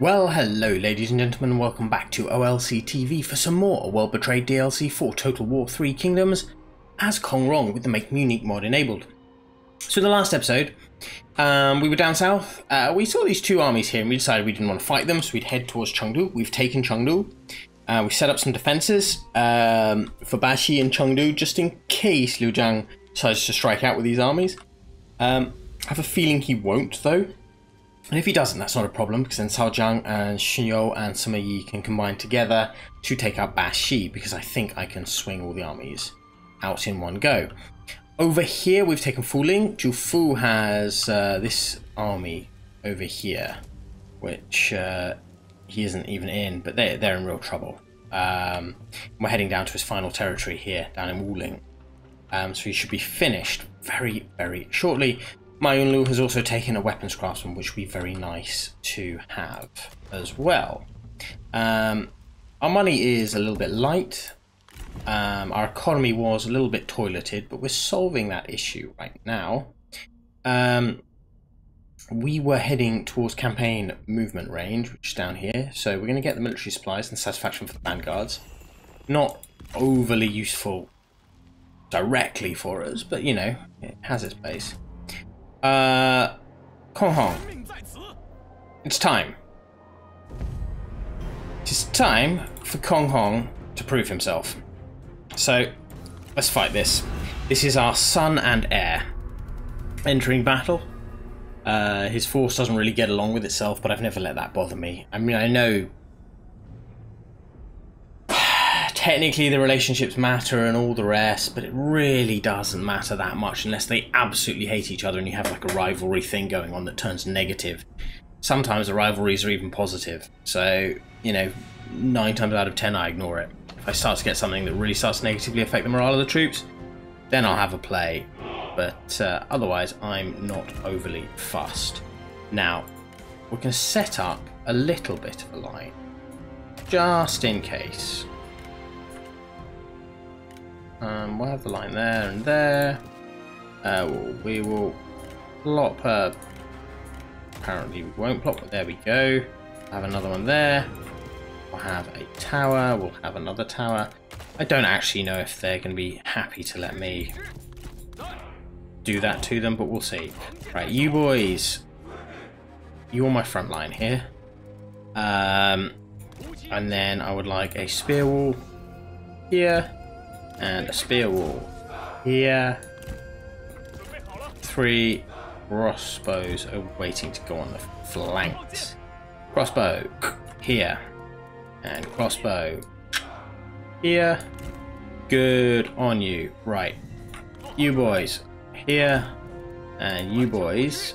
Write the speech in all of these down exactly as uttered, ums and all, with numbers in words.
Well, hello ladies and gentlemen, welcome back to O L C T V for some more Well Betrayed D L C for Total War: Three Kingdoms as Kong Rong with the Make Me Unique mod enabled. So in the last episode, um, we were down south, uh, we saw these two armies here and we decided we didn't want to fight them, so we'd head towards Chengdu. We've taken Chengdu, uh, we set up some defences um, for Bashi and Chengdu just in case Liu Zhang decides to strike out with these armies. Um, I have a feeling he won't though. And if he doesn't, that's not a problem, because then Zhao Zhang and Xinyou and Sima Yi can combine together to take out Bashi, because I think I can swing all the armies out in one go. Over here, we've taken Fu Ling. Jufu has uh, this army over here, which uh, he isn't even in, but they're, they're in real trouble. Um, we're heading down to his final territory here, down in Wuling. Um, so he should be finished very, very shortly. Ma Yun has also taken a weapons craftsman, which would be very nice to have as well. Um, our money is a little bit light. Um, our economy was a little bit toileted, but we're solving that issue right now. Um, we were heading towards campaign movement range, which is down here. So we're going to get the military supplies and satisfaction for the vanguards. Not overly useful directly for us, but you know, it has its place. Uh, Kong Hong. It's time. It's time for Kong Hong to prove himself. So, let's fight this. This is our son and heir entering battle. Uh, his force doesn't really get along with itself, but I've never let that bother me. I mean, I know technically the relationships matter and all the rest, but it really doesn't matter that much unless they absolutely hate each other and you have like a rivalry thing going on that turns negative. Sometimes the rivalries are even positive. So, you know, nine times out of ten I ignore it. If I start to get something that really starts to negatively affect the morale of the troops, then I'll have a play. But uh, otherwise, I'm not overly fussed. Now, we're going to set up a little bit of a line, just in case. Um, we'll have the line there and there. Uh, we'll, we will plop her. Apparently we won't plop, but there we go. Have another one there. We'll have a tower. We'll have another tower. I don't actually know if they're going to be happy to let me do that to them, but we'll see. Right, you boys. You're my front line here. Um, and then I would like a spear wall here. And a spear wall here. Three crossbows are waiting to go on the flanks. Crossbow here. And crossbow here. Good on you. Right. You boys here. And you boys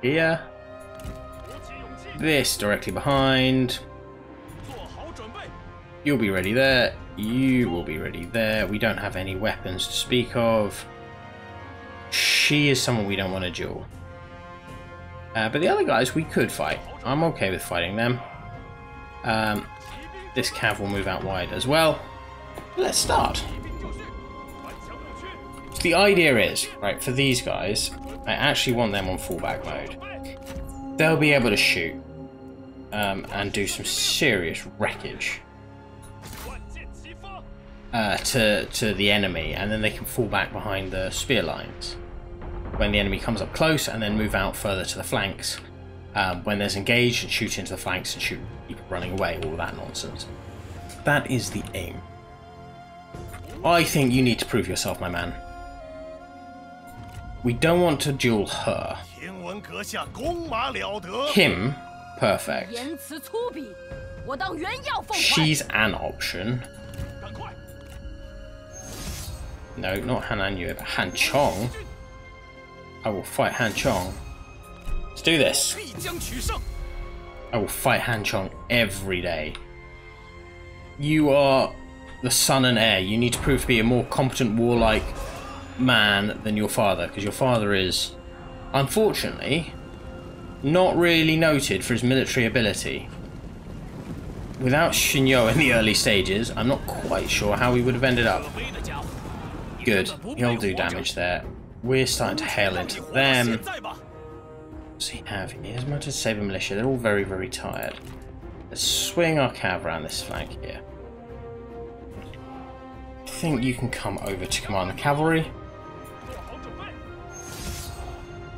here. This directly behind. You'll be ready there. You will be ready there. We don't have any weapons to speak of. She is someone we don't want to duel. Uh, but the other guys we could fight. I'm okay with fighting them. Um, this cav will move out wide as well. Let's start. So the idea is, right, for these guys, I actually want them on fallback mode. They'll be able to shoot um, and do some serious wreckage. Uh, to, to the enemy, and then they can fall back behind the spear lines when the enemy comes up close, and then move out further to the flanks um, when there's engaged, and shoot into the flanks and shoot people running away, all that nonsense. That is the aim. I think you need to prove yourself, my man. We don't want to duel her. Him, perfect. She's an option. No, not Han Anyu, but Han Chong. I will fight Han Chong. Let's do this. I will fight Han Chong every day. You are the son and heir. You need to prove to be a more competent warlike man than your father, because your father is, unfortunately, not really noted for his military ability. Without Xinyou in the early stages, I'm not quite sure how we would have ended up. Good, he'll do damage there. We're starting to hail into them. What does he have? He has mounted Saber Militia. They're all very, very tired. Let's swing our cav around this flank here. I think you can come over to command the cavalry.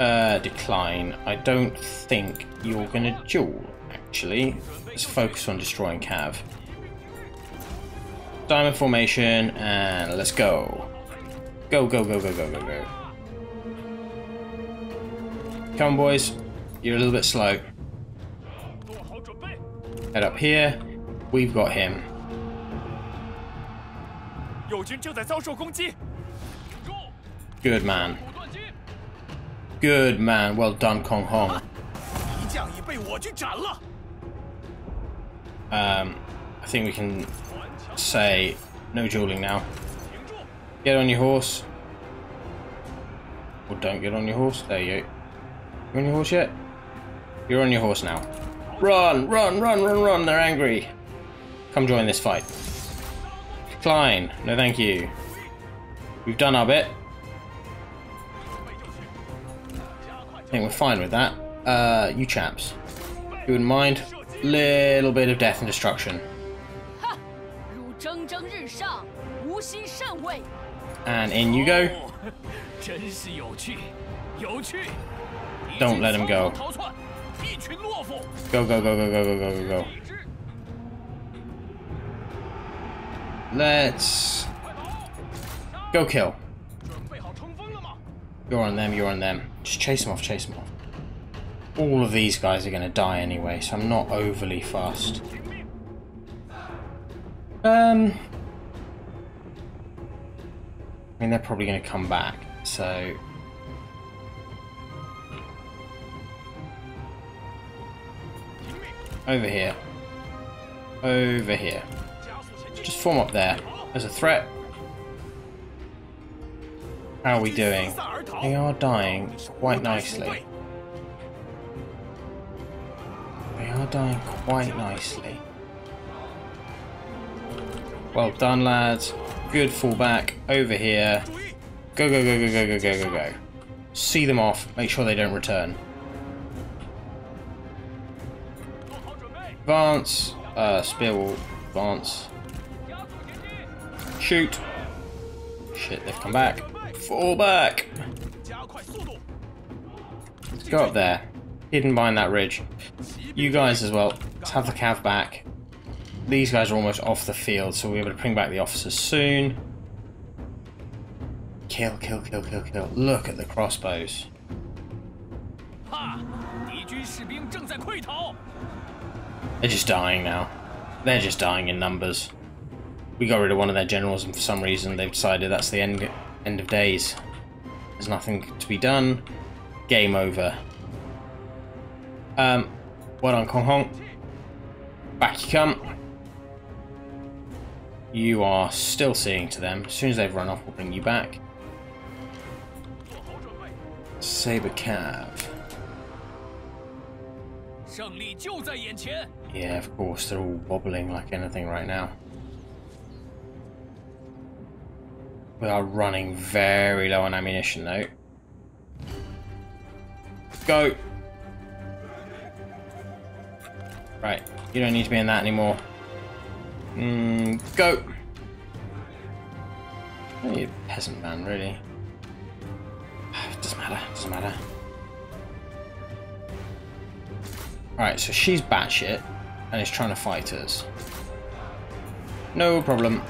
Uh, decline. I don't think you're going to duel, actually. Let's focus on destroying cav. Diamond formation, and let's go. Go, go, go, go, go, go, go. Come on, boys. You're a little bit slow. Head up here. We've got him. Good man. Good man. Well done, Kong Hong. Um, I think we can say no dueling now. Get on your horse. Or don't get on your horse. There you go. You on your horse yet? You're on your horse now. Run, run, run, run, run. They're angry. Come join this fight. Decline. No, thank you. We've done our bit. I think we're fine with that. Uh, you chaps, if you wouldn't mind, little bit of death and destruction. And in you go. Don't let him go. Go, go, go, go, go, go, go, go. Let's go kill. You're on them, you're on them. Just chase them off, chase them off. All of these guys are going to die anyway, so I'm not overly fast. Um, I mean, they're probably going to come back, so... Over here. Over here. Just form up there. There's a threat. How are we doing? They are dying quite nicely. They are dying quite nicely. Well done, lads. Good fallback. Over here. Go, go, go, go, go, go, go, go, go. See them off. Make sure they don't return. Advance. Uh, spear will advance. Shoot. Shit, they've come back. Fall back! Let's go up there. Hidden behind that ridge. You guys as well. Let's have the cav back. These guys are almost off the field, so we'll be able to bring back the officers soon. Kill, kill, kill, kill, kill. Look at the crossbows. They're just dying now. They're just dying in numbers. We got rid of one of their generals, and for some reason they've decided that's the end. End of days. There's nothing to be done. Game over. Um, well done, Kong Hong. Back you come. You are still seeing to them. As soon as they've run off, we'll bring you back. Saber Cav. Yeah, of course, they're all wobbling like anything right now. We are running very low on ammunition, though. Go! Right, you don't need to be in that anymore. Mm, go! I need a peasant man, really. It doesn't matter, it doesn't matter. Alright, so she's batshit and is trying to fight us. No problem.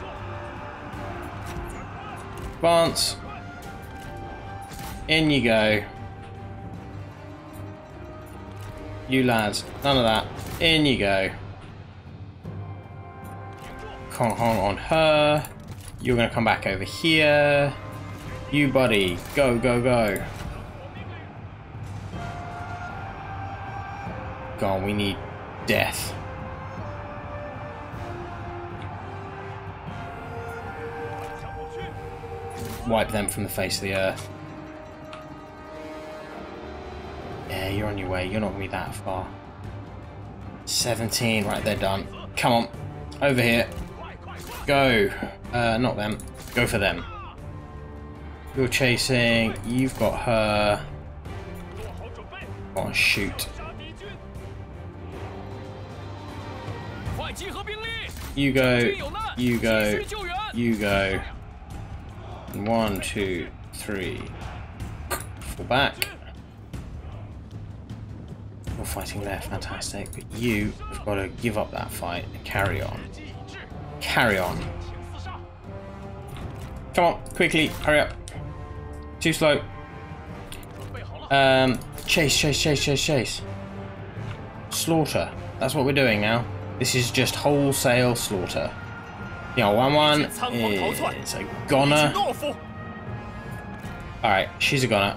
Advance. In you go. You lads, none of that. In you go. Kong Hong on her. You're going to come back over here. You buddy, go, go, go. God, we need death. Wipe them from the face of the earth. Yeah, you're on your way. You're not going to be that far. seventeen. Right, they're done. Come on. Over here. Go. Uh, not them. Go for them. You're chasing. You've got her. Go on, shoot. You go, you go, you go. One, two, three. Fall back. You're fighting there, fantastic. But you have got to give up that fight and carry on. Carry on. Come on, quickly, hurry up. Too slow. Um, chase, chase, chase, chase, chase. Slaughter. That's what we're doing now. This is just wholesale slaughter. You know, one one is a goner. Alright, she's a goner.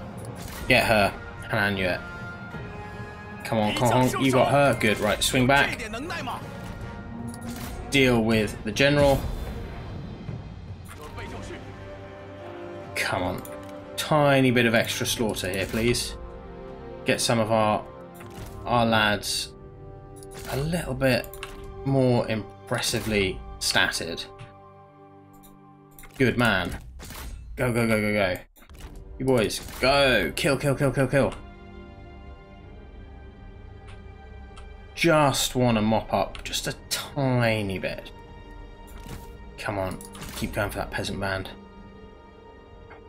Get her. And you it. Come on, Kong Hong. You got her. Good, right. Swing back. Deal with the general. Come on. Tiny bit of extra slaughter here, please. Get some of our our lads a little bit more impressively statted. Good man. Go, go, go, go, go. You boys, go. Kill, kill, kill, kill, kill. Just want to mop up just a tiny bit. Come on. Keep going for that peasant band.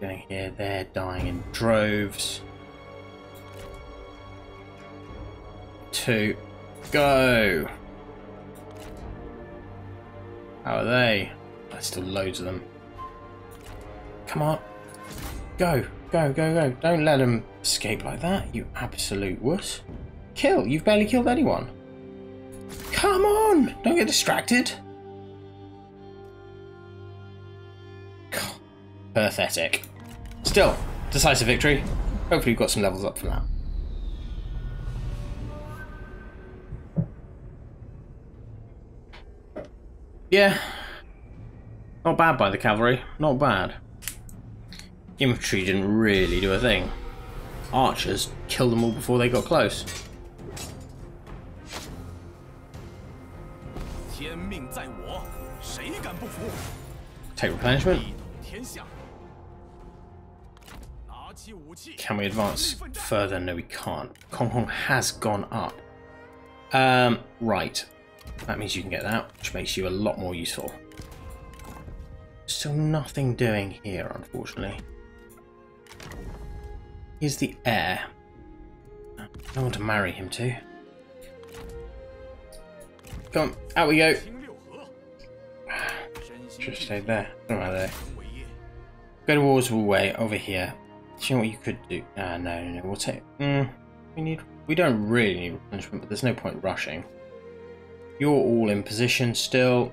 Going here, they're dying in droves. Two, go. How are they? There's still loads of them. Come on, go, go, go, go! Don't let them escape like that, you absolute wuss. Kill! You've barely killed anyone. Come on! Don't get distracted. God, pathetic. Still, decisive victory. Hopefully you've got some levels up from that. Yeah, not bad by the cavalry, not bad. Infantry didn't really do a thing. Archers killed them all before they got close. Take replenishment. Can we advance further? No, we can't. Kong Hong has gone up. Um, right. That means you can get that, which makes you a lot more useful. Still nothing doing here, unfortunately. Here's the heir. No one to marry him to. Come on, out we go. Just stay there. Don't matter there. Go towards Wu Wei over here. Do you know what you could do? Ah, no, no, no. We'll take. Mm, we need. We don't really need replenishment, but there's no point rushing. You're all in position still.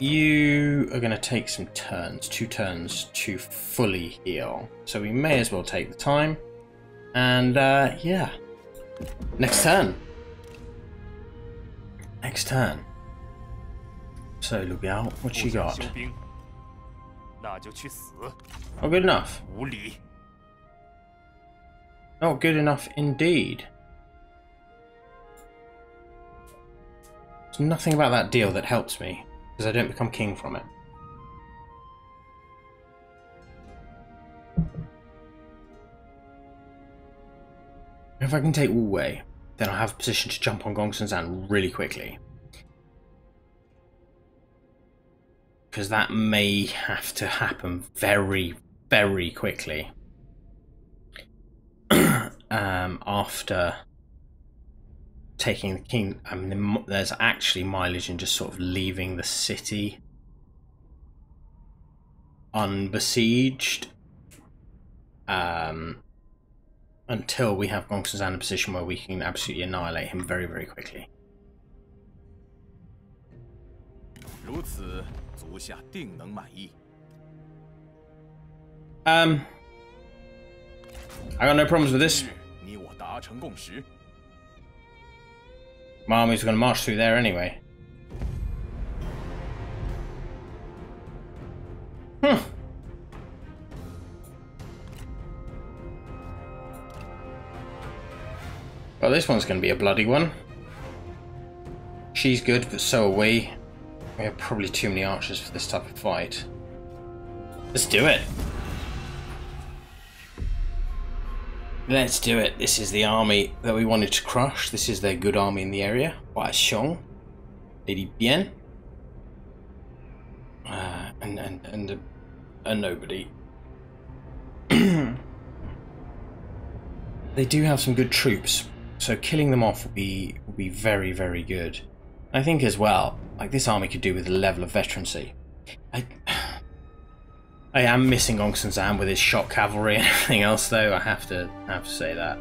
You are going to take some turns, two turns to fully heal. So we may as well take the time. And uh, yeah, next turn. Next turn. So Liu Biao, what you got? Not good enough. Not good enough indeed. Nothing about that deal that helps me, because I don't become king from it. If I can take Wu Wei, then I'll have a position to jump on Gongsun Zan really quickly. Because that may have to happen very, very quickly. um, after... taking the king, I mean, there's actually mileage in just sort of leaving the city unbesieged um, until we have Gongsun Zan in a position where we can absolutely annihilate him very, very quickly. Um, I got no problems with this. My army's going to march through there anyway. Hmm. Well, this one's going to be a bloody one. She's good, but so are we. We have probably too many archers for this type of fight. Let's do it. Let's do it. This is the army that we wanted to crush. This is their good army in the area. Kwa Xiong, Lady Bien, and and and a, a nobody. They do have some good troops, so killing them off would be would be very very good. I think as well, like, this army could do with a level of veterancy. I I am missing Gongsun Zan with his shot cavalry and everything else, though. I have to have to say that.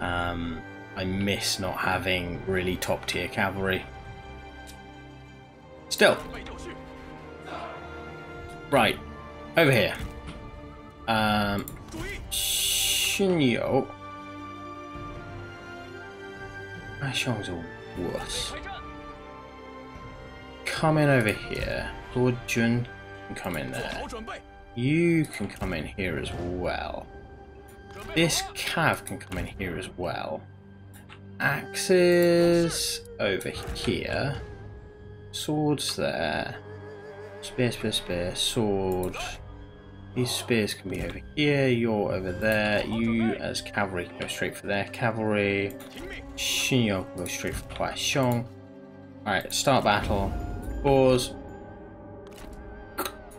Um, I miss not having really top tier cavalry. Still, right over here. Um, Xinyou. Kwa Xiong's a wuss. Come in over here. Lord Jun can come in there. You can come in here as well. This cav can come in here as well. Axes over here. Swords there. Spear, spear, spear. Sword. These spears can be over here. You're over there. You as cavalry can go straight for their cavalry. Xinyou can go straight for Kwa Xiong. Alright, start battle. Pause.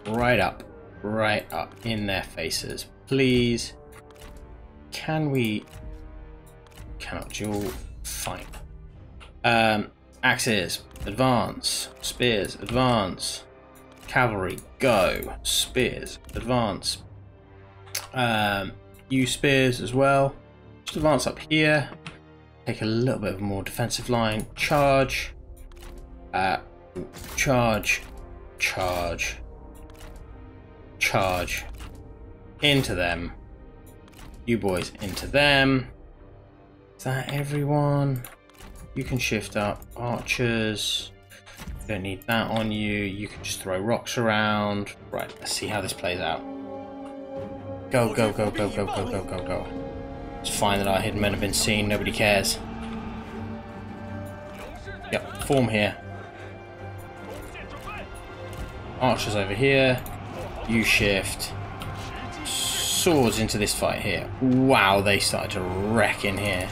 Right up. Right up in their faces. Please. Can we... Cannot duel. Fine. Um, axes. Advance. Spears. Advance. Cavalry. Go. Spears. Advance. Um, use spears as well. Just advance up here. Take a little bit of a more defensive line. Charge. Uh, charge. Charge. Charge. Into them. You boys into them. Is that everyone? You can shift up. Archers. Don't need that on you. You can just throw rocks around. Right, let's see how this plays out. Go, go, go, go, go, go, go, go, go. It's fine that our hidden men have been seen. Nobody cares. Yep, form here. Archers over here. You shift. Swords into this fight here. Wow, they started to wreck in here.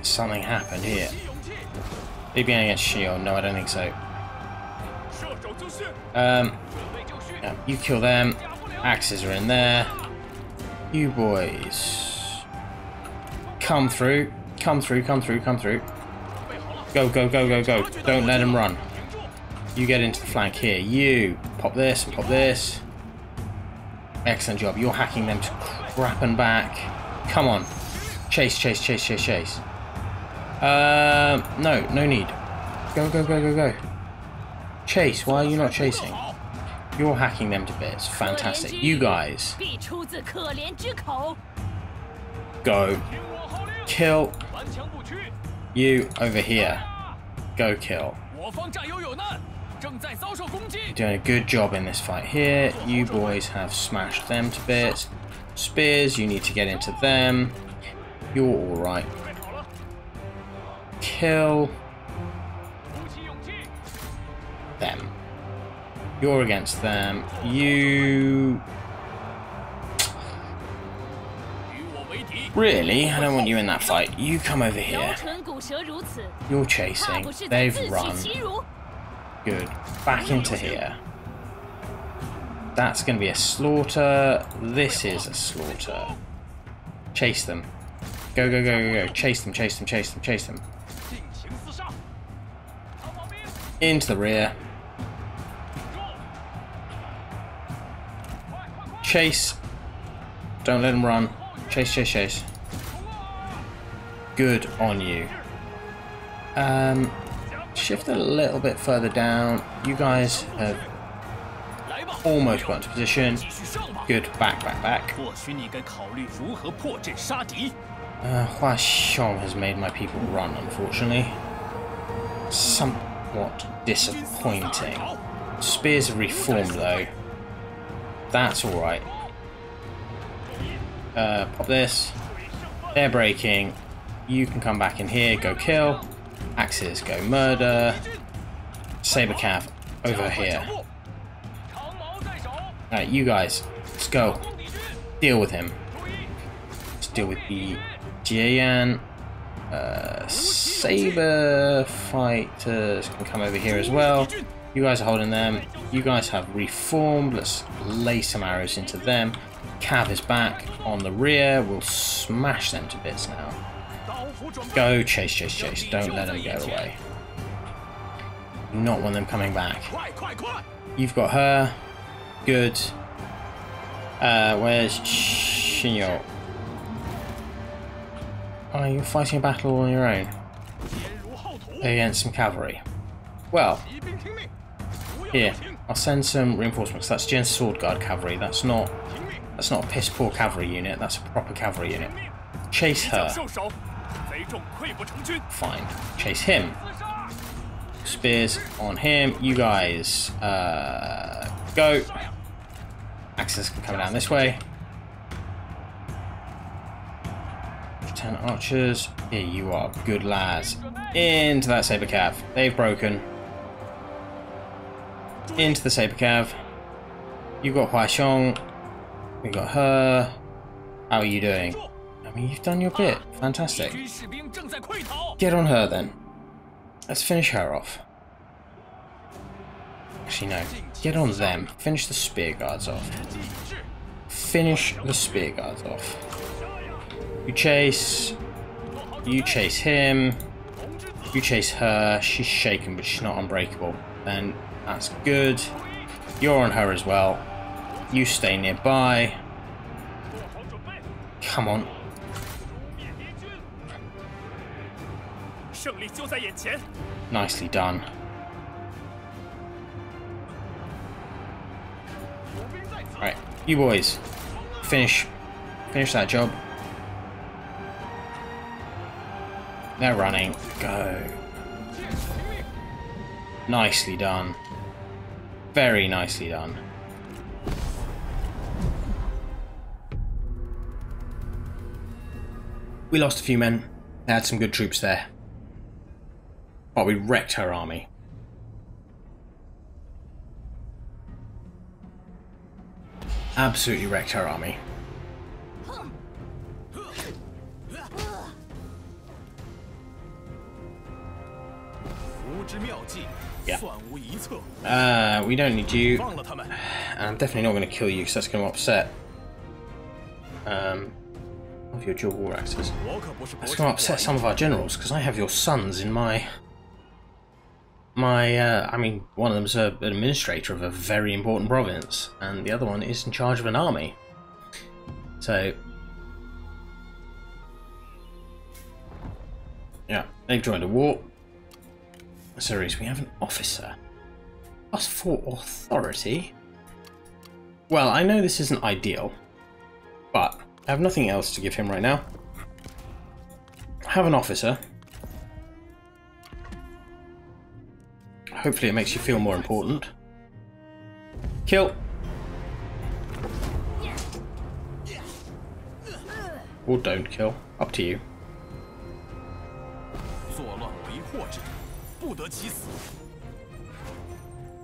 Something happened here. They began against Shield. No, I don't think so. Um, yeah, you kill them. Axes are in there. You boys, come through, come through, come through, come through. Go, go, go, go, go. Don't let them run. You get into the flank here. You pop this and pop this. Excellent job. You're hacking them to crap and back. Come on. Chase, chase, chase, chase, chase. Um, no, no need. Go, go, go, go, go. Chase. Why are you not chasing? You're hacking them to bits. Fantastic. You guys. Go. Kill. You over here. Go kill. You're doing a good job in this fight here. You boys have smashed them to bits. Spears, you need to get into them. You're alright. Kill them. You're against them. You... Really? I don't want you in that fight. You come over here. You're chasing. They've run. Good. Back into here. That's going to be a slaughter. This is a slaughter. Chase them. Go, go, go, go, go. Chase them, chase them, chase them, chase them. Into the rear. Chase. Don't let them run. Chase, chase, chase. Good on you. Um... Shift a little bit further down. You guys have almost got into position. Good. Back, back, back. Uh, Kwa Xiong has made my people run, unfortunately. Somewhat disappointing. Spears have reformed, though. That's alright. Uh, pop this. They're breaking. You can come back in here. Go kill. Axes go murder. Saber cav over here. Alright, you guys, let's go. Deal with him. Let's deal with the Jian. Uh, saber fighters can come over here as well. You guys are holding them. You guys have reformed. Let's lay some arrows into them. Cav is back on the rear. We'll smash them to bits now. Go, chase, chase, chase. Don't let them get away. Not want them coming back. You've got her. Good. Uh, where's Xinyou? Oh, you're fighting a battle on your own. Against some cavalry. Well, here, I'll send some reinforcements. That's Gen Sword Guard Cavalry. That's not that's not a piss poor cavalry unit, that's a proper cavalry unit. Chase her. Fine. Chase him. Spears on him. You guys uh, go. Axes can come down this way. Ten archers. Here you are, good lads. Into that saber cav. They've broken. Into the saber cav. You've got Kwa Xiong. We've got her. How are you doing? I mean, you've done your bit. Fantastic. Get on her then. Let's finish her off. Actually, no. Get on them. Finish the spear guards off. Finish the spear guards off. You chase. You chase him. You chase her. She's shaken, but she's not unbreakable. And that's good. You're on her as well. You stay nearby. Come on. Nicely done. Right, you boys, finish, finish that job. They're running. Go. Nicely done. Very nicely done. We lost a few men. They had some good troops there. But we wrecked her army. Absolutely wrecked her army. Yeah. Uh, we don't need you. And I'm definitely not going to kill you because that's going to upset. Um, of your dual war axes. That's going to upset some of our generals because I have your sons in my. My, uh, I mean, one of them's a, an administrator of a very important province, and the other one is in charge of an army. So. Yeah, they've joined a war. Series, we have an officer. Plus four authority. Well, I know this isn't ideal, but I have nothing else to give him right now. I have an officer. Hopefully it makes you feel more important. Kill. Or don't kill. Up to you.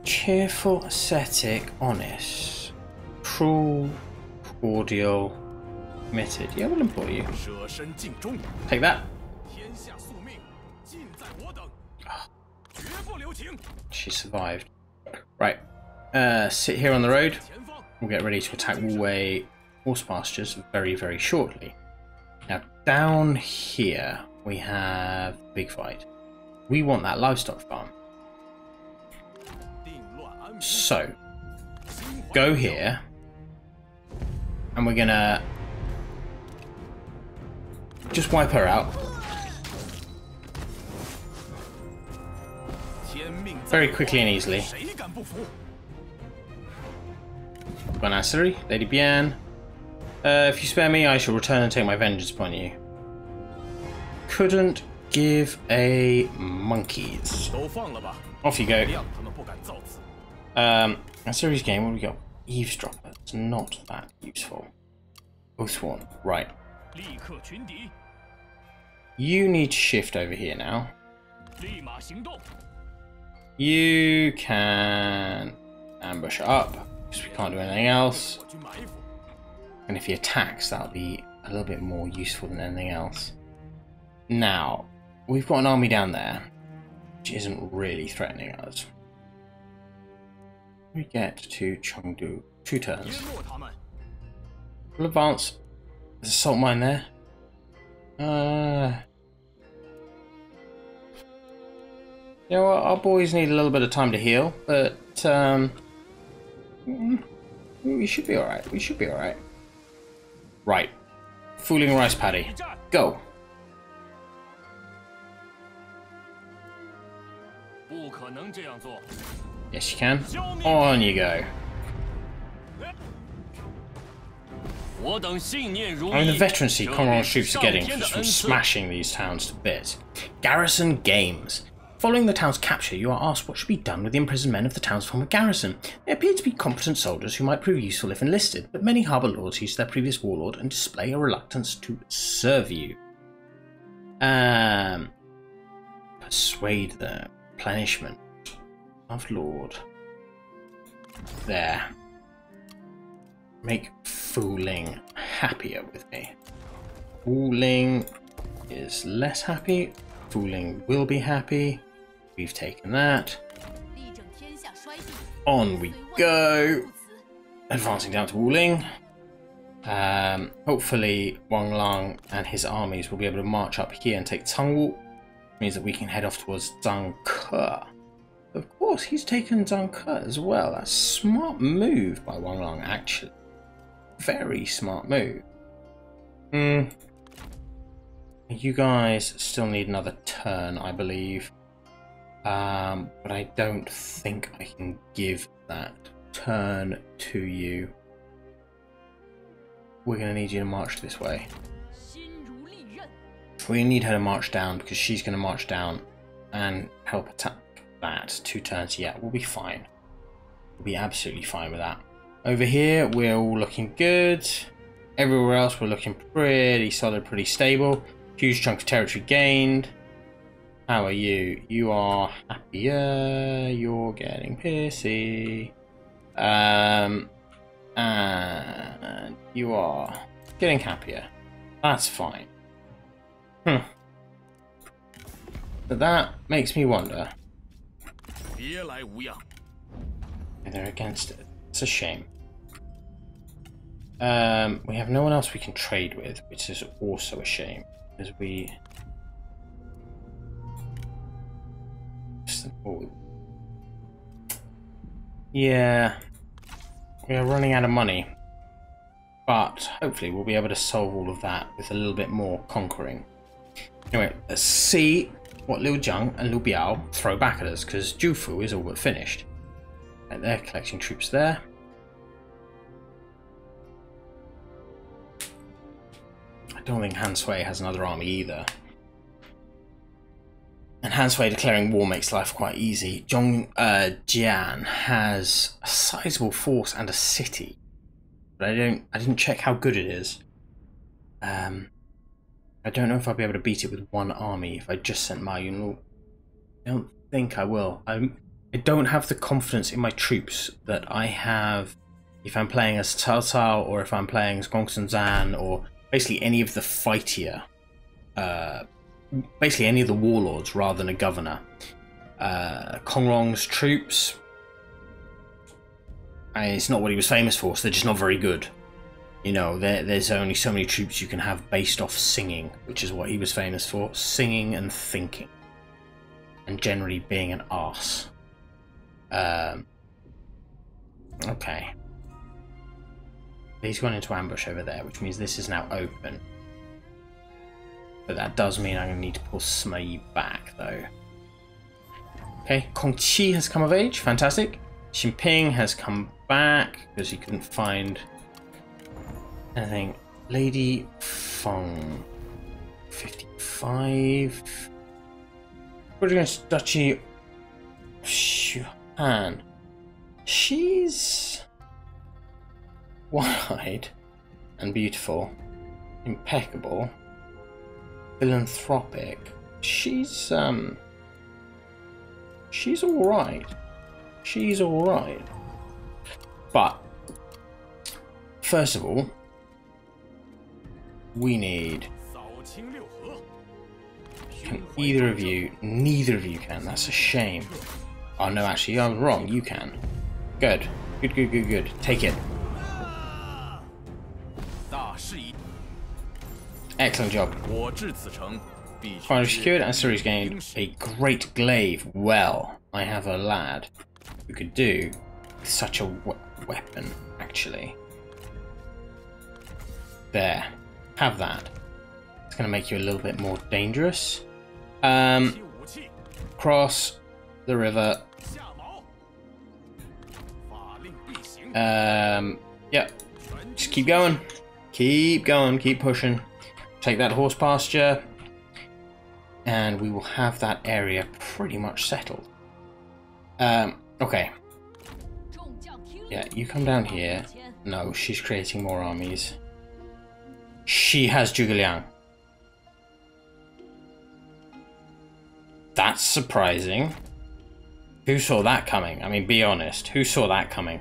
Cheerful, ascetic, honest, cruel, cordial, committed. Yeah, we'll employ you. Take that. Oh. She survived. Right. Uh, sit here on the road. We'll get ready to attack Wu Wei horse pastures very, very shortly. Now, down here, we have big fight. We want that livestock farm. So, go here. And we're gonna just wipe her out. Very quickly and easily. Bonasserie, Lady Bien. Uh, if you spare me, I shall return and take my vengeance upon you. Couldn't give a monkeys. Off you go. Um, a series game, what do we got? Eavesdropper. It's not that useful. Oathsworn. Right. You need to shift over here now. You can ambush up, because we can't do anything else. And if he attacks, that'll be a little bit more useful than anything else. Now, we've got an army down there, which isn't really threatening us. we get to Chengdu. Two turns. We'll advance. There's a salt mine there. Uh, you know what? Our boys need a little bit of time to heal, but um, we should be all right. We should be all right. Right. Fu Ling rice paddy. Go. Yes, you can. On you go. I mean, the veterancy Kong Rong's troops are getting is from smashing these towns to bits. Garrison games. Following the town's capture, you are asked what should be done with the imprisoned men of the town's former garrison. They appear to be competent soldiers who might prove useful if enlisted, but many harbour loyalties to their previous warlord and display a reluctance to serve you. Um, persuade them. Replenishment. Of Lord. There. Make Fu Ling happier with me. Fu Ling is less happy. Fu Ling will be happy. We've taken that. On we go. Advancing down to Wuling. Um, hopefully Wang Lang and his armies will be able to march up here and take Cangwu. Means that we can head off towards Zangke. Of course, he's taken Zangke as well. That's a smart move by Wang Lang, actually. Very smart move. Hmm. You guys still need another turn, I believe. Um, but I don't think I can give that turn to you. We're going to need you to march this way. We need her to march down because she's going to march down and help attack that. Two turns, yeah, we'll be fine. We'll be absolutely fine with that. Over here, we're all looking good. Everywhere else, we're looking pretty solid, pretty stable. Huge chunk of territory gained. How are you? You are happier. You're getting pissy. Um, and you are getting happier. That's fine. Hmm. But that makes me wonder. They're against it. It's a shame. Um, we have no one else we can trade with, which is also a shame. Because we... Yeah. We are running out of money. But hopefully we'll be able to solve all of that with a little bit more conquering. Anyway, let's see what Liu Zhang and Liu Biao throw back at us, because Jufu is all but finished. And they're collecting troops there. I don't think Han Sui has another army either. And Han Sui declaring war makes life quite easy. Zhongjian has a sizable force and a city. But I don't I didn't check how good it is. Um I don't know if I'll be able to beat it with one army if I just sent Ma Yun. I don't think I will. I'm, I don't have the confidence in my troops that I have if I'm playing as Cao or if I'm playing as Gongsun Zan or basically any of the fightier, uh, basically any of the warlords rather than a governor. Uh, Kong Rong's troops, I, it's not what he was famous for, so they're just not very good. You know, there, there's only so many troops you can have based off singing, which is what he was famous for. Singing and thinking. And generally being an arse. Um, okay. He's gone into ambush over there, which means this is now open. But that does mean I'm going to need to pull Sima Yi back, though. Okay, Kongqi has come of age. Fantastic. Xinping has come back, because he couldn't find... anything. Lady Feng, fifty-five. We're against Duchy Shuhan. She's wide and beautiful, impeccable, philanthropic. She's um, she's all right. She's all right. But first of all. We need... Can either of you... Neither of you can. That's a shame. Oh, no, actually, I was wrong. You can. Good. Good, good, good, good. Take it. Excellent job. Final secured, and Suri's gained a great glaive. Well, I have a lad who could do such a we weapon, actually. There. Have that. It's going to make you a little bit more dangerous. Um, cross the river. Um, yep. Just keep going. Keep going. Keep pushing. Take that horse pasture. And we will have that area pretty much settled. Um, okay. Yeah, you come down here. No, she's creating more armies. She has Zhuge Liang. That's surprising. Who saw that coming? I mean, be honest. Who saw that coming?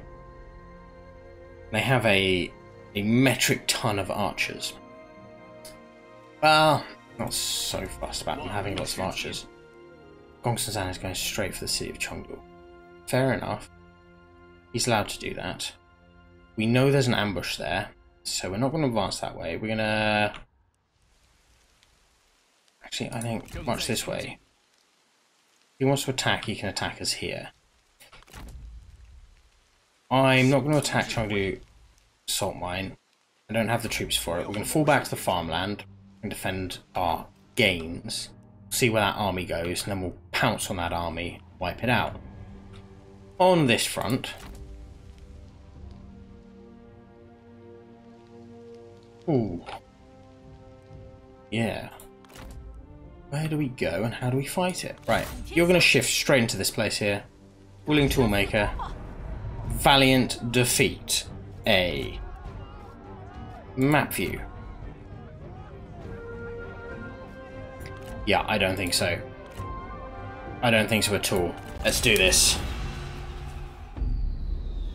They have a, a metric ton of archers. Well, not so fussed about them having lots of archers. Gongsun Zan is going straight for the city of Chengdu. Fair enough. He's allowed to do that. We know there's an ambush there, so we're not going to advance that way. We're going to... Actually, I think march this way. If he wants to attack, he can attack us here. I'm not going to attack Chengdu Salt Mine. I don't have the troops for it. We're going to fall back to the farmland and defend our gains. See where that army goes, and then we'll pounce on that army, wipe it out. On this front... Ooh. Yeah. Where do we go and how do we fight it? Right, you're going to shift straight into this place here. Willing Toolmaker. Valiant defeat. A map view. Yeah, I don't think so. I don't think so at all. Let's do this.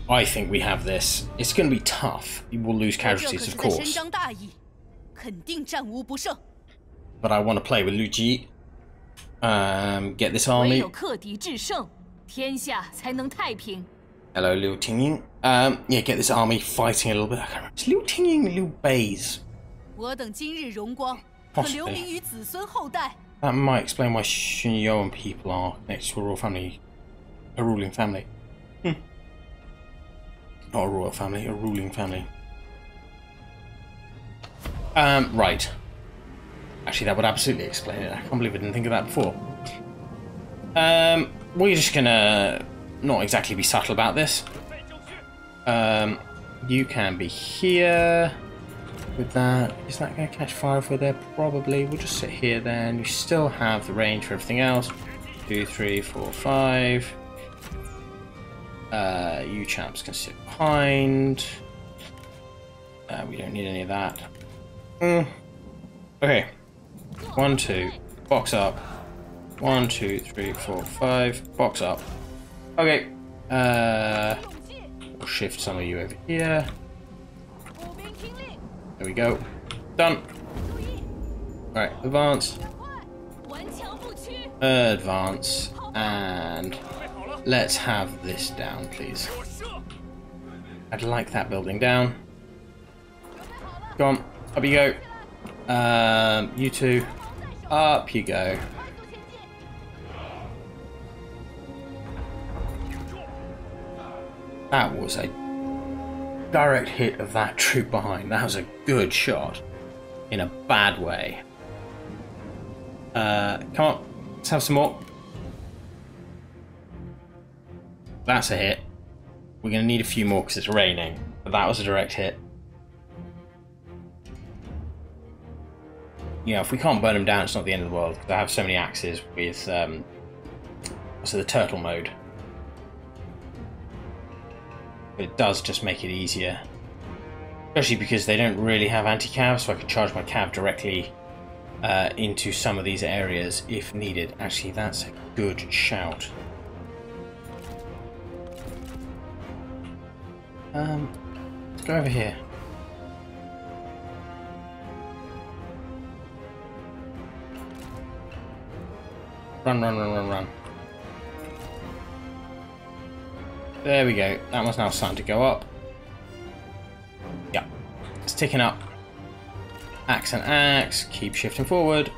I think we have this. It's going to be tough. You will lose casualties, of course. But I want to play with Lu Ji. Um, get this army. Hello, Liu Tingying. Um, yeah, get this army fighting a little bit. I can't remember. It's Liu Tingying, Liu Bei's. Possibly. That might explain why Xinyou and people are next to a royal family. A ruling family. Hm. Not a royal family, a ruling family. Um, right. Actually, that would absolutely explain it. I can't believe I didn't think of that before. Um, we're just gonna... not exactly be subtle about this. Um, you can be here with that. Is that going to catch fire if we're there? Probably. We'll just sit here then. You still have the range for everything else. Two, three, four, five. Uh, you chaps can sit behind. Uh, we don't need any of that. Mm. Okay. One, two. Box up. One, two, three, four, five. Box up. Okay, uh, we'll shift some of you over here. There we go. Done. Alright, advance. Advance. And let's have this down, please. I'd like that building down. Go on, up you go. Um, you two, up you go. That was a direct hit of that troop behind. That was a good shot in a bad way. Uh, come on, let's have some more. That's a hit. We're going to need a few more because it's raining. But that was a direct hit. Yeah, if we can't burn them down, it's not the end of the world. Because I have so many axes with um, so the turtle mode. But it does just make it easier, especially because they don't really have anti-cav, so I can charge my cav directly uh, into some of these areas if needed. Actually, that's a good shout. Um, let's go over here. Run, run, run, run, run. There we go. That one's now starting to go up. Yeah, it's ticking up. Axe and axe. Keep shifting forward.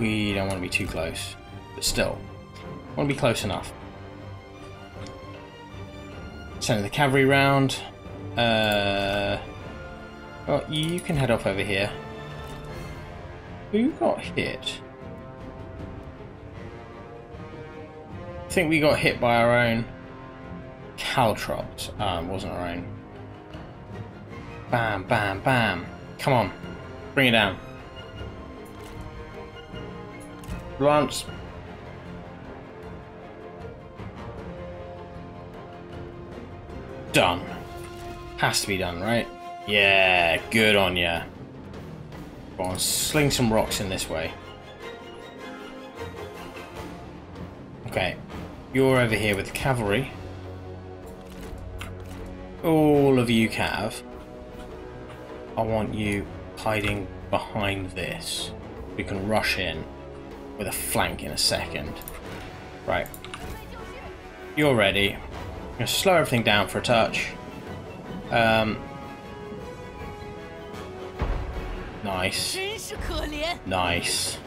We don't want to be too close, but still, want to be close enough. Send the cavalry round. Uh, well, you can head off over here. Who got hit? I think we got hit by our own caltrops. Ah, it wasn't our own. Bam, bam, bam. Come on, bring it down. Lance. Done. Has to be done, right? Yeah, good on ya. Go on, sling some rocks in this way. Okay, you're over here with the cavalry. All of you cav. I want you hiding behind this. We can rush in with a flank in a second. Right. You're ready. I'm going to slow everything down for a touch. Um, nice. Nice.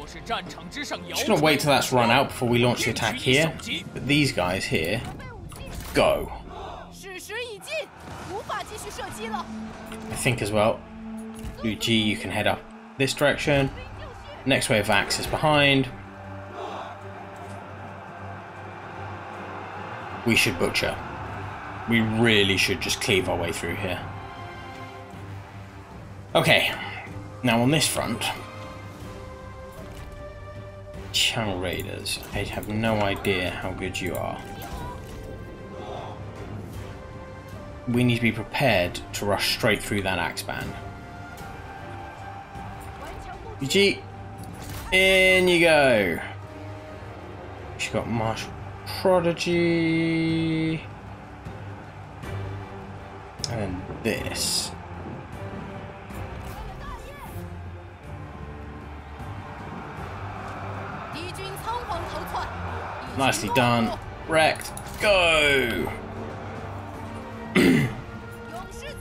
Just going to wait till that's run out before we launch the attack here. But these guys here, go. I think as well, Lu Ji, you can head up this direction. Next wave of axe is behind. We should butcher. We really should just cleave our way through here. Okay. Now on this front. Channel Raiders. I have no idea how good you are. We need to be prepared to rush straight through that axe band. G. In you go. She got Martial Prodigy. And this. Nicely done. Wrecked. Go.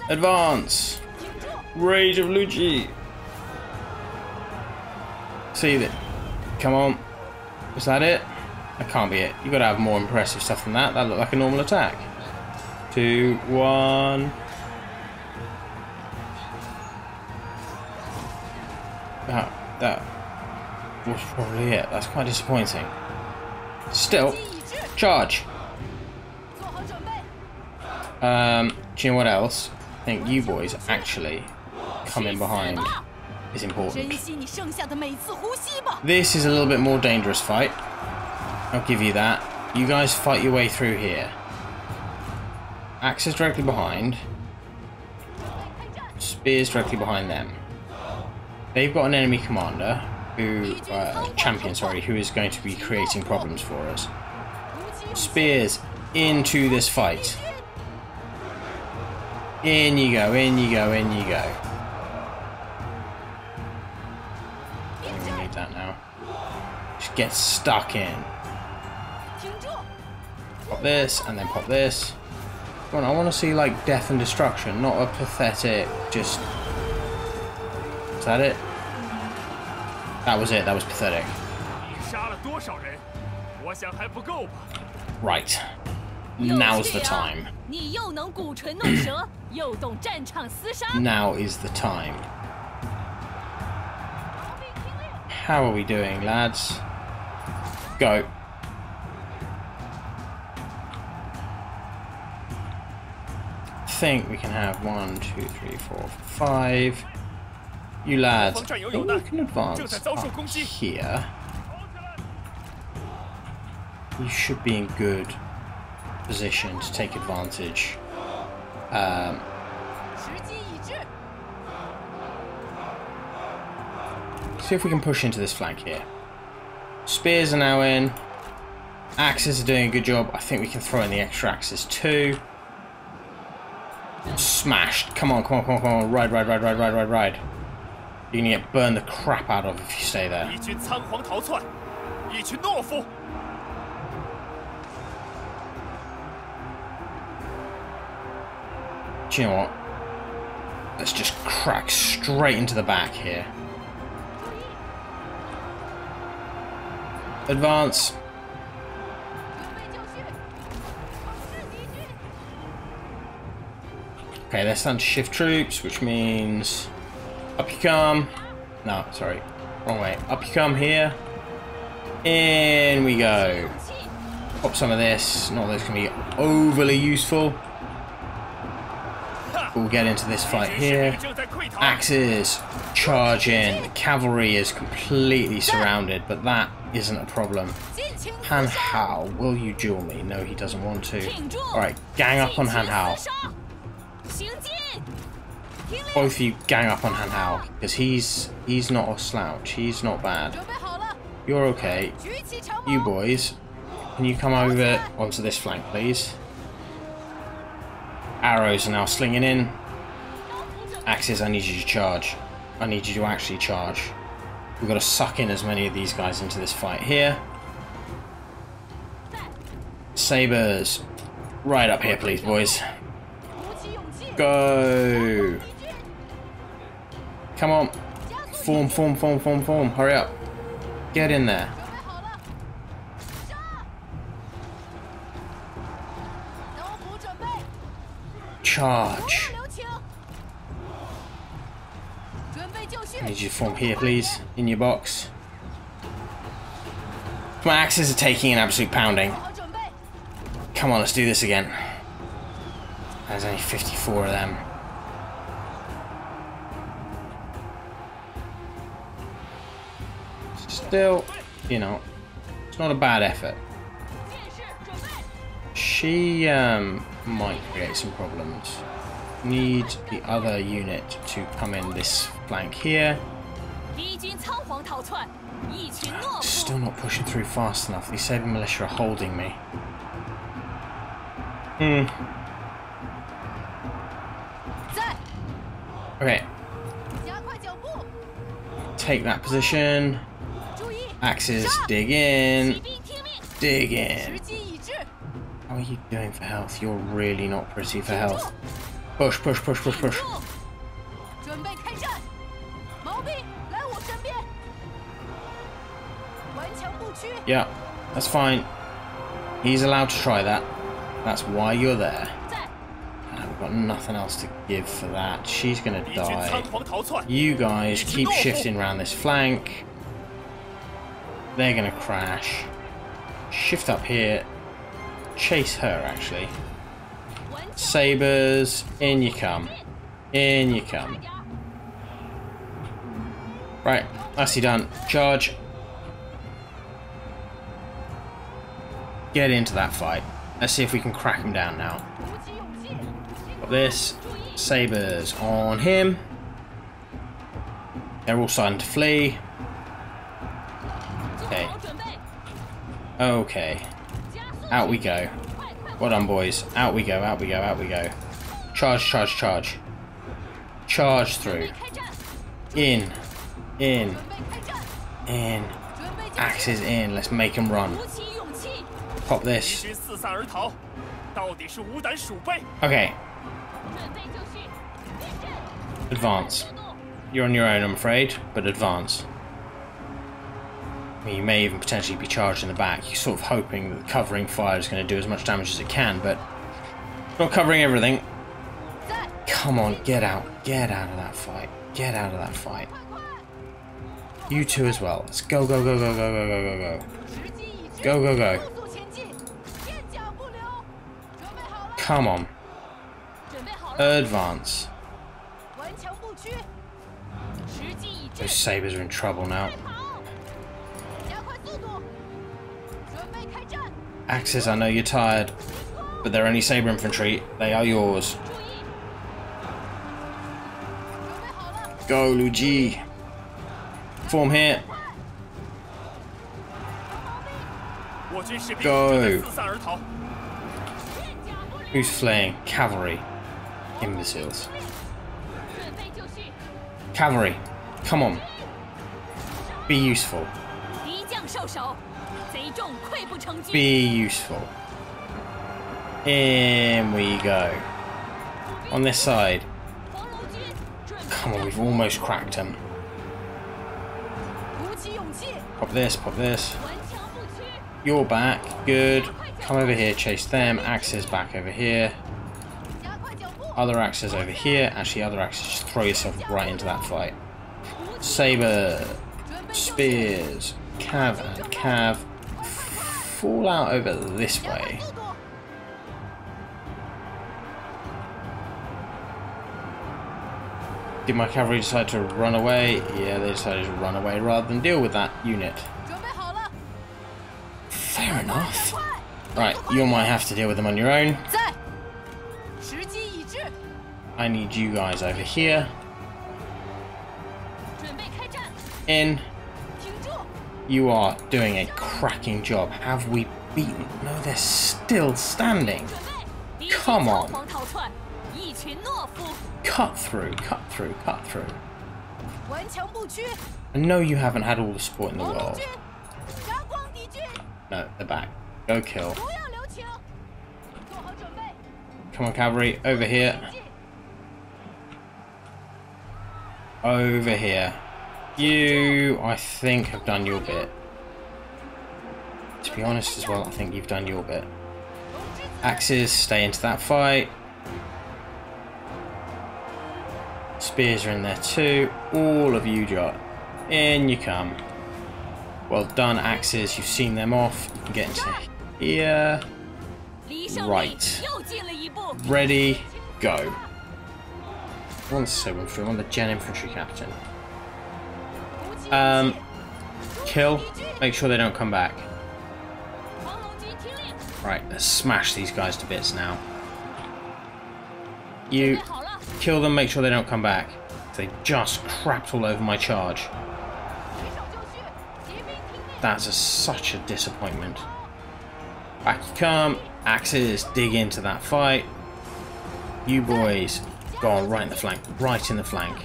Advance. Rage of Lu Ji. See that? Come on. Is that it? That can't be it. You've got to have more impressive stuff than that. That looked like a normal attack. Two, one. That, that was probably it. That's quite disappointing. Still, charge. Um, do you know what else? I think you boys actually come in behind. Is important. This is a little bit more dangerous fight. I'll give you that. You guys fight your way through here. Axe is directly behind. Spears directly behind them. They've got an enemy commander, who uh, champion, sorry, who is going to be creating problems for us. Spears into this fight. In you go. In you go. In you go. That now. Just get stuck in. Pop this and then pop this. Come on, I want to see like death and destruction, not a pathetic just. Is that it? That was it. That was pathetic. Right. Now's the time. Now is the time. How are we doing, lads? Go. I think we can have one, two, three, four, five. You lads, oh, you can advance up here. You should be in good position to take advantage. Um, See if we can push into this flank here. Spears are now in. Axes are doing a good job. I think we can throw in the extra axes too. Smashed. Come on, come on, come on, come on. Ride, ride, ride, ride, ride, ride, ride. You're going to get burned the crap out of if you stay there. 以其懦夫。 Do you know what? Let's just crack straight into the back here. Advance. Okay, they're starting to shift troops, which means up you come. No, sorry, wrong way. Up you come here. In we go. Pop some of this. Not that it's going to be overly useful. We'll get into this fight here. Axes charge in. The cavalry is completely surrounded, but that isn't a problem. Han Hao, will you duel me? No, he doesn't want to. Alright, gang up on Han Hao. Both of you gang up on Han Hao, because he's he's not a slouch. He's not bad. You're okay. You boys, can you come over onto this flank, please? Arrows are now slinging in. Axes, I need you to charge. I need you to actually charge. We've got to suck in as many of these guys into this fight here. Sabers, right up here, please, boys. Go! Come on. Form, form, form, form, form. Hurry up. Get in there. Charge. I need you to form here, please. In your box. My axes are taking an absolute pounding. Come on, let's do this again. There's only fifty-four of them. Still, you know, it's not a bad effort. She um, might create some problems. Need the other unit to come in this flank here. Still not pushing through fast enough. These Sabre militia are holding me. Hmm. Okay. Take that position. Axes, dig in. Dig in. How are you doing for health? You're really not pretty for health. Push, push, push, push, push. Yeah, that's fine. He's allowed to try that. That's why you're there. Got nothing else to give for that. She's gonna die. You guys keep shifting around this flank. They're gonna crash. Shift up here. Chase her, actually. Sabers, in you come. In you come. Right, nicely done. Charge. Get into that fight. Let's see if we can crack him down now. This sabers on him. They're all starting to flee. Okay. Okay. Out we go. Well done, boys. Out we go. Out we go. Out we go. Charge! Charge! Charge! Charge through. In. In. In. Axes in. Let's make them run. Pop this. Okay. Advance. You're on your own, I'm afraid, but advance. I mean, you may even potentially be charged in the back. You're sort of hoping that the covering fire is going to do as much damage as it can, but not covering everything. Come on, get out. Get out of that fight. Get out of that fight. You two as well. Let's go, go, go, go, go, go, go, go, go. Go, go, go. Come on. Advance. Those sabers are in trouble now. Axes, I know you're tired, but they're only saber infantry. They are yours. Go, Lu Ji. Form here. Go. Who's fleeing? Cavalry. Imbeciles. Cavalry, come on. Be useful. be useful. In we go. On this side. Come on, we've almost cracked him. Pop this, pop this. You're back. Good. Come over here, chase them. Axes back over here. Other axes over here. Actually, other axes. Just throw yourself right into that fight. Saber. Spears. Cav and cav. Fall out over this way. Did my cavalry decide to run away? Yeah, they decided to run away rather than deal with that unit. Fair enough. Right, you might have to deal with them on your own. I need you guys over here. In. You are doing a cracking job. Have we beaten? No, they're still standing. Come on. Cut through, cut through, cut through. I know you haven't had all the support in the world. No, they're back. Go kill. Come on, cavalry. Over here. Over here. You, I think, have done your bit. To be honest as well, I think you've done your bit. Axes, stay into that fight. Spears are in there too. All of you got. In you come. Well done, axes. You've seen them off. You can get into here. Right. Ready, go. One sub infantry, one the gen infantry captain. Um, kill. Make sure they don't come back. Right, let's smash these guys to bits now. You kill them. Make sure they don't come back. They just crapped all over my charge. That's a, such a disappointment. Back you come. Axes, dig into that fight. You boys, go on right in the flank. Right in the flank.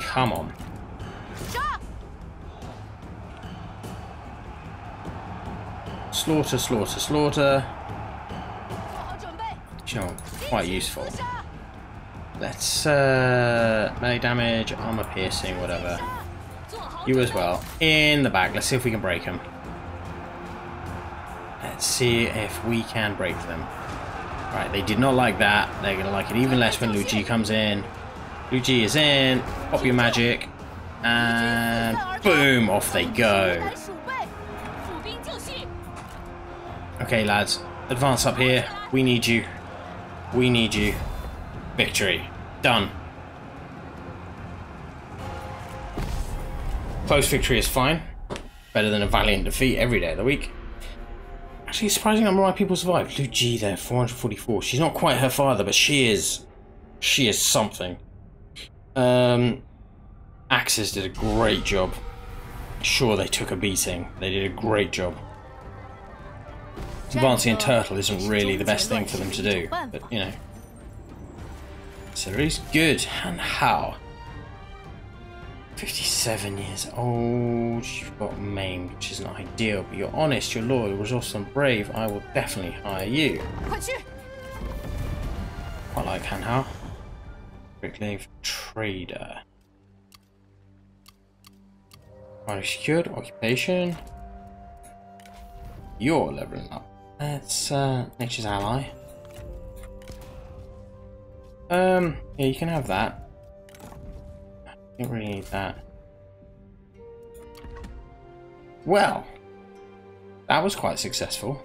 Come on. Slaughter, slaughter, slaughter. You know, quite useful. Let's uh, melee damage, armor piercing, whatever. You as well. In the back. Let's see if we can break them. Let's see if we can break them. Right, they did not like that. They're going to like it even less when Lu Ji comes in. Lu Ji is in. Pop your magic. And boom, off they go. Okay, lads, advance up here. We need you. We need you. Victory. Done. Close victory is fine. Better than a valiant defeat every day of the week. Actually, surprising number of my people survived. Lu Ji there, four hundred forty-four. She's not quite her father, but she is. She is something. Um, Axis did a great job. Sure, they took a beating. They did a great job. Advancing in turtle isn't really the best thing for them to do, but you know. Series good. Han Hao, fifty-seven years old. You've got maim, which is not ideal, but you're honest, you're loyal, resourceful, and brave. I will definitely hire you. I like Han Hao. Quick leave trader. Finally secured occupation. You're leveling up. That's uh, nature's ally. Um, yeah, you can have that. I don't really need that. Well, that was quite successful.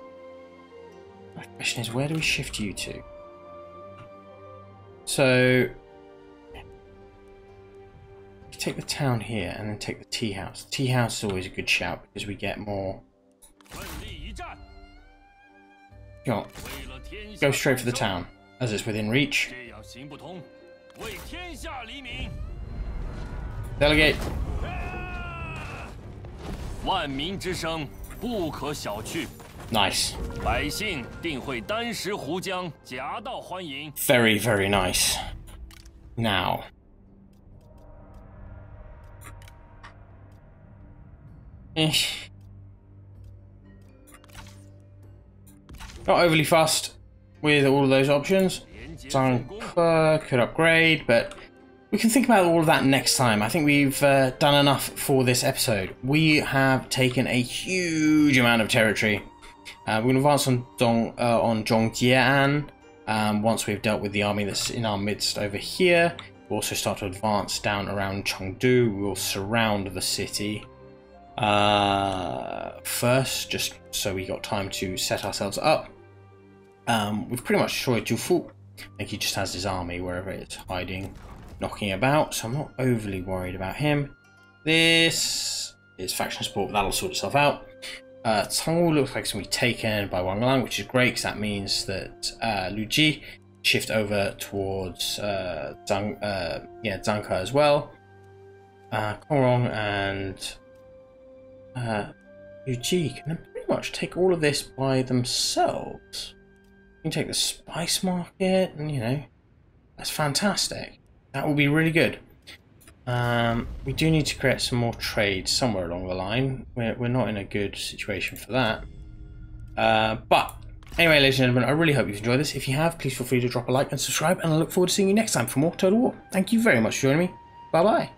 My question is, where do we shift you to? So, take the town here and then take the tea house. The tea house is always a good shout because we get more. Go, go straight for the town, as it's within reach. Delegate. Nice. Very, very nice. Now. Eh. Not overly fast with all of those options. Zangke could upgrade, but we can think about all of that next time. I think we've uh, done enough for this episode. We have taken a huge amount of territory. Uh, we're going to advance on, Dong, uh, on Zhongjian um, once we've dealt with the army that's in our midst over here. We'll also start to advance down around Chengdu. We'll surround the city uh, first, just so we got time to set ourselves up. Um, we've pretty much destroyed Jufu. I think he just has his army wherever it's hiding, knocking about, so I'm not overly worried about him. This is faction support, that'll sort itself out. Uh, Cangwu looks like it's going to be taken by Wang Lang, which is great because that means that uh, Lu Ji shift over towards uh, Zang, uh, yeah, Zangke as well. Uh, Kong Rong and uh, Lu Ji can pretty much take all of this by themselves. You can take the spice market, and you know, that's fantastic. That will be really good. Um, we do need to create some more trade somewhere along the line. We're, we're not in a good situation for that. Uh, but anyway, ladies and gentlemen, I really hope you've enjoyed this. If you have, please feel free to drop a like and subscribe, and I look forward to seeing you next time for more Total War. Thank you very much for joining me. Bye bye.